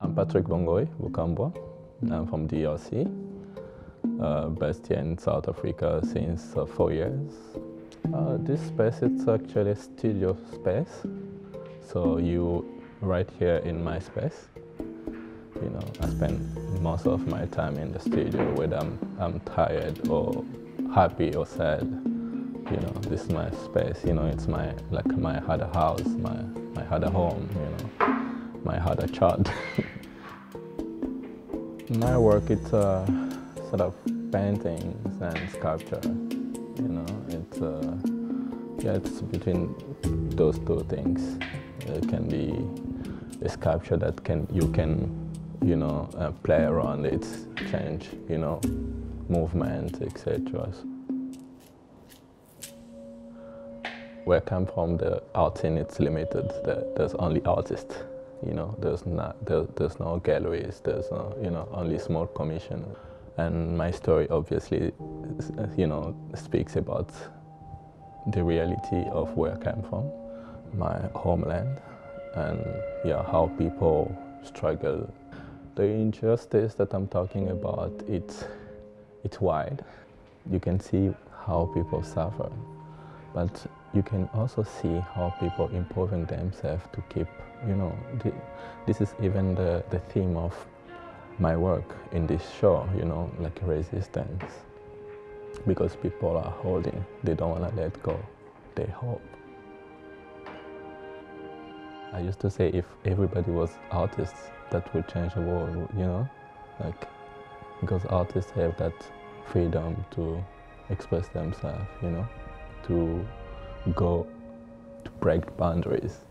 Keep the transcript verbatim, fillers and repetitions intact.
I'm Patrick Bongoy Vukambo. I'm from D R C, uh, based here in South Africa since uh, four years. Uh, this space is actually studio space, so you right here in my space. You know, I spend most of my time in the studio, whether I'm, I'm tired or happy or sad. You know, this is my space. You know, it's my like my other house, my my other home. You know, my other child. My work it's uh, sort of paintings and sculpture. You know, it's uh, yeah, it's between those two things. It can be a sculpture that can you can you know uh, play around its change. You know, movement, et cetera. Where I come from, the art scene it's limited. There's only artists, you know. There's not, there, there's no galleries. There's no, you know, only small commission. And my story, obviously, you know, speaks about the reality of where I come from, my homeland, and yeah, how people struggle. The injustice that I'm talking about, it's it's wide. You can see how people suffer, but you can also see how people improving themselves to keep, you know, the, this is even the, the theme of my work in this show, you know, like resistance. Because people are holding, they don't want to let go, they hope. I used to say if everybody was artists, that would change the world, you know, like, because artists have that freedom to express themselves, you know, to go to break boundaries.